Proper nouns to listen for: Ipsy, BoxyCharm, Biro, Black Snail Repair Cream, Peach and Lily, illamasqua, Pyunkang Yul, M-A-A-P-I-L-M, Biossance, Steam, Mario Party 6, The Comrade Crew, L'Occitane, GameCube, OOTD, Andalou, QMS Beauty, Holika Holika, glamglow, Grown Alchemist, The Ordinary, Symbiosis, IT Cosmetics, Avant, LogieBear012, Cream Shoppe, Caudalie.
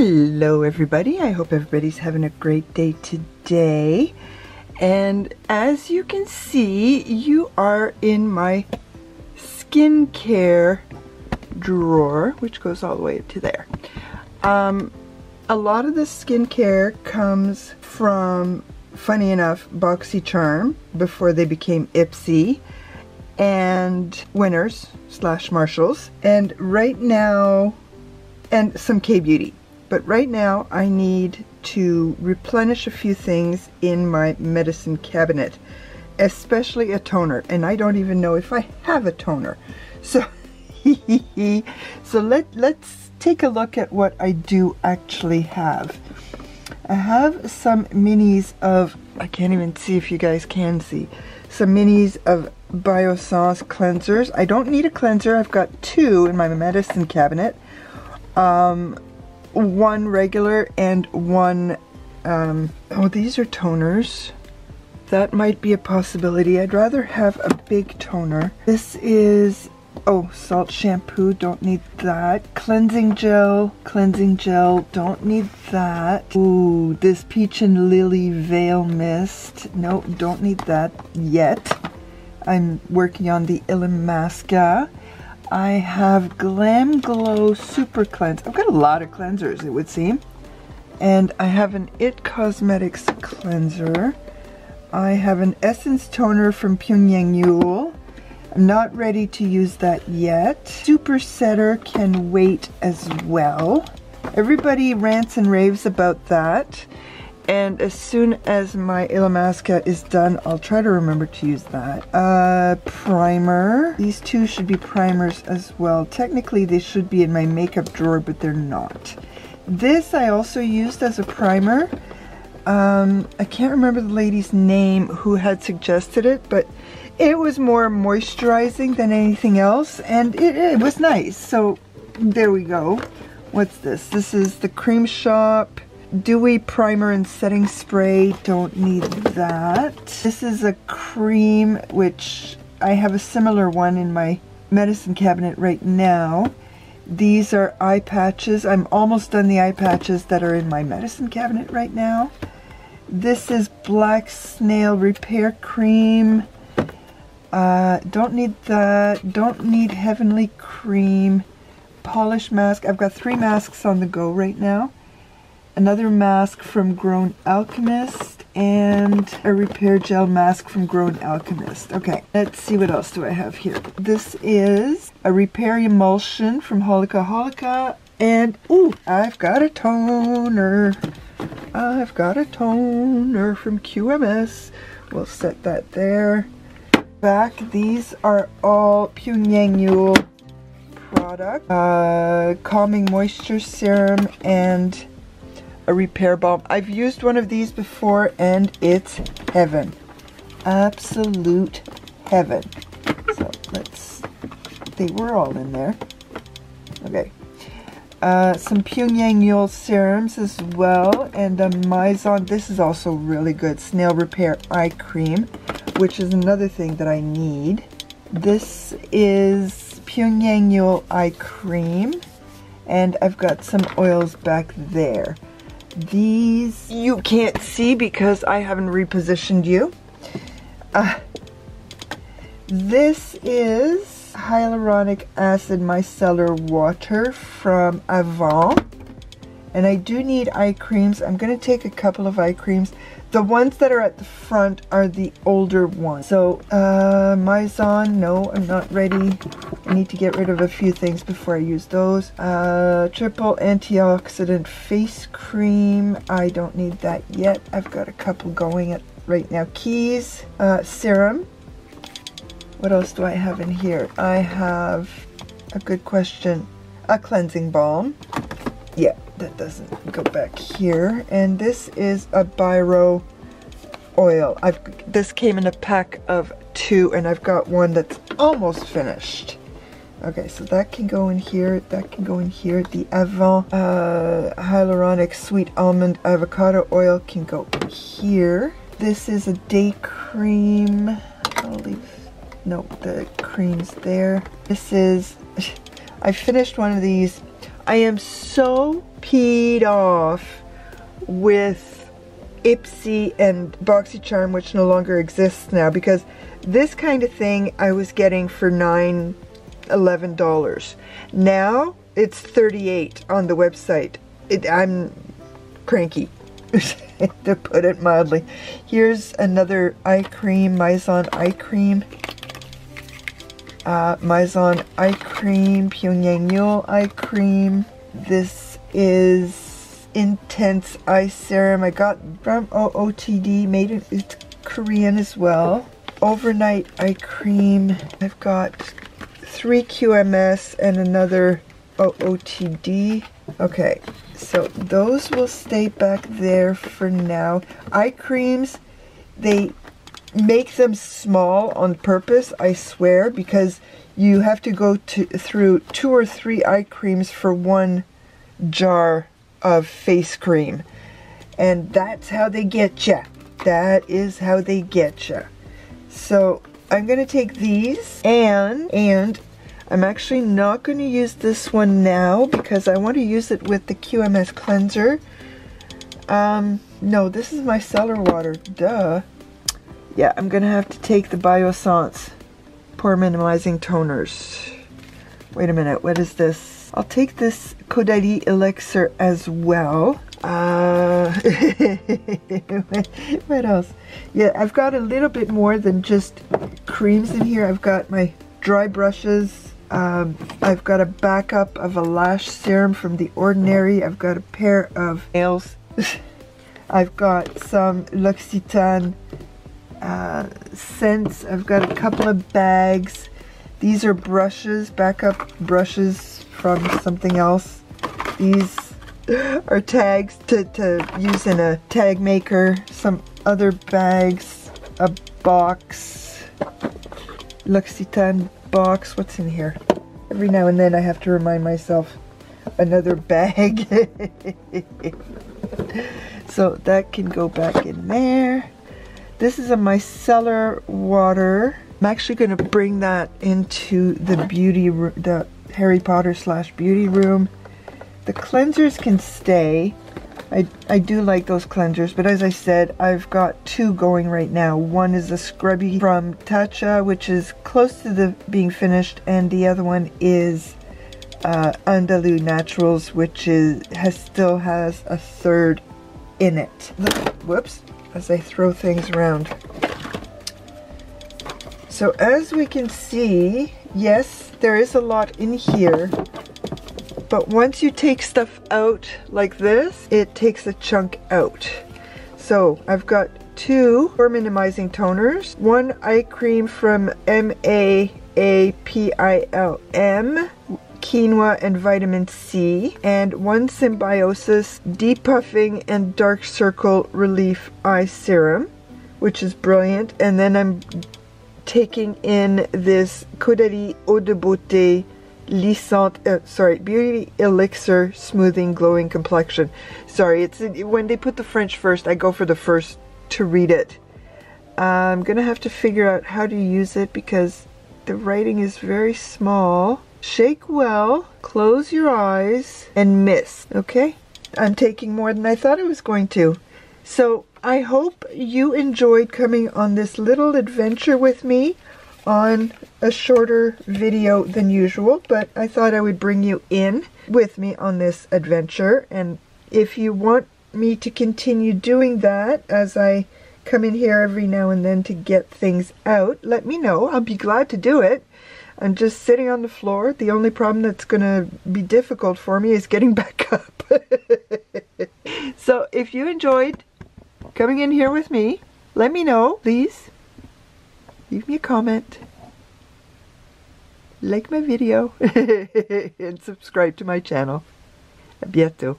Hello everybody, I hope everybody's having a great day today. And as you can see, you are in my skincare drawer, which goes all the way up to there. A lot of the skincare comes from, funny enough, BoxyCharm before they became Ipsy, and Winners/Marshalls, and right now, and some K-Beauty. But right now I need to replenish a few things in my medicine cabinet, especially a toner, and I don't even know if I have a toner. So let's take a look at what I do actually have. I have some minis of, I can't even see if you guys can see, some minis of Biossance cleansers. I don't need a cleanser, I've got two in my medicine cabinet. One regular and one, oh, these are toners. That might be a possibility. I'd rather have a big toner. This is, oh, salt shampoo, don't need that. Cleansing gel, don't need that. Ooh, this Peach and Lily Veil Mist. No, don't need that yet. I'm working on the illamasqua. I have Glam Glow Super Cleanse. I've got a lot of cleansers, it would seem. And I have an IT Cosmetics cleanser. I have an Essence Toner from Pyunkang Yul. I'm not ready to use that yet. Super Setter can wait as well. Everybody rants and raves about that. And as soon as my illamasqua is done, I'll try to remember to use that. Primer. These two should be primers as well. Technically, they should be in my makeup drawer, but they're not. This I also used as a primer. I can't remember the lady's name who had suggested it, but it was more moisturizing than anything else, and it was nice. So there we go. What's this? This is the Cream Shoppe Dewy Primer and Setting Spray, don't need that. This is a cream, which I have a similar one in my medicine cabinet right now. These are eye patches. I'm almost done the eye patches that are in my medicine cabinet right now. This is Black Snail Repair Cream. Don't need that. Don't need Heavenly Cream. Polish mask. I've got three masks on the go right now. Another mask from Grown Alchemist, and a repair gel mask from Grown Alchemist. Okay, let's see, what else do I have here? This is a repair emulsion from Holika Holika, and ooh, I've got a toner. I've got a toner from QMS. We'll set that there. Back, these are all Pyunkang Yul product. Calming Moisture Serum and a repair balm. I've used one of these before and it's heaven. Absolute heaven. So let's, they were all in there. Okay. Some Pyunkang Yul serums as well, and a Mizon. This is also really good. Snail Repair Eye Cream, which is another thing that I need. This is Pyunkang Yul Eye Cream, and I've got some oils back there. These you can't see because I haven't repositioned you. This is hyaluronic acid micellar water from Avant, and I do need eye creams. I'm going to take a couple of eye creams. The ones that are at the front are the older ones. So Mizon, no, I'm not ready. I need to get rid of a few things before I use those. Triple antioxidant face cream. I don't need that yet. I've got a couple going at right now. Keys, serum. What else do I have in here? I have a good question. A cleansing balm. Yeah, that doesn't go back here. And this is a Biro oil. This came in a pack of two, and I've got one that's almost finished. Okay, so that can go in here, that can go in here. The Avant hyaluronic sweet almond avocado oil can go here. This is a day cream. I'll leave, no, the cream's there. This is, I finished one of these. I am so peed off with Ipsy and BoxyCharm, which no longer exists now, because this kind of thing I was getting for $9, $11. Now it's $38 on the website. I'm cranky, to put it mildly. Here's another eye cream, Mizon eye cream. Mizon eye cream, Pyunkang Yul eye cream. This is Intense Eye Serum. I got from OOTD, made in, it's Korean as well. Overnight eye cream. I've got 3 QMS and another OOTD. Okay, so those will stay back there for now. Eye creams, they make them small on purpose, I swear, because you have to go through 2 or 3 eye creams for 1 jar of face cream, and that's how they get ya. That is how they get ya. So I'm gonna take these, and I'm actually not gonna use this one now because I want to use it with the QMS cleanser. No, this is my cellar water, duh. Yeah, I'm gonna have to take the Biossance Pore Minimizing Toners. Wait a minute, what is this? I'll take this Caudalie Elixir as well. What else? Yeah, I've got a little bit more than just creams in here. I've got my dry brushes. I've got a backup of a lash serum from The Ordinary. I've got a pair of nails. I've got some L'Occitane scents. I've got a couple of bags. These are brushes, backup brushes from something else. These are tags to use in a tag maker. Some other bags, a box, L'Occitane box. What's in here? Every now and then I have to remind myself, another bag. So that can go back in there. This is a micellar water. I'm actually going to bring that into the beauty room, the Harry Potter / beauty room. The cleansers can stay. I do like those cleansers, but as I said, I've got 2 going right now. One is a scrubby from Tatcha, which is close to being finished, and the other one is Andalou Naturals, which still has a third in it. Whoops. As I throw things around. So as we can see, yes, there is a lot in here, but once you take stuff out like this, it takes a chunk out. So I've got 2 pore minimizing toners, 1 eye cream from M-A-A-P-I-L-M, quinoa and vitamin C, and 1 Symbiosis Depuffing and Dark Circle Relief Eye Serum, which is brilliant. And then I'm taking in this Caudalie Eau de Beauté Lissant, Beauty Elixir Smoothing Glowing Complexion. Sorry, it's when they put the French first, I go for the first to read it. I'm gonna have to figure out how to use it because the writing is very small. Shake well, close your eyes, and mist. Okay, I'm taking more than I thought I was going to. So I hope you enjoyed coming on this little adventure with me on a shorter video than usual, but I thought I would bring you in with me on this adventure. And if you want me to continue doing that as I come in here every now and then to get things out, let me know. I'll be glad to do it. I'm just sitting on the floor. The only problem that's going to be difficult for me is getting back up. So if you enjoyed coming in here with me, let me know. Please leave me a comment, like my video, and subscribe to my channel. A bientôt.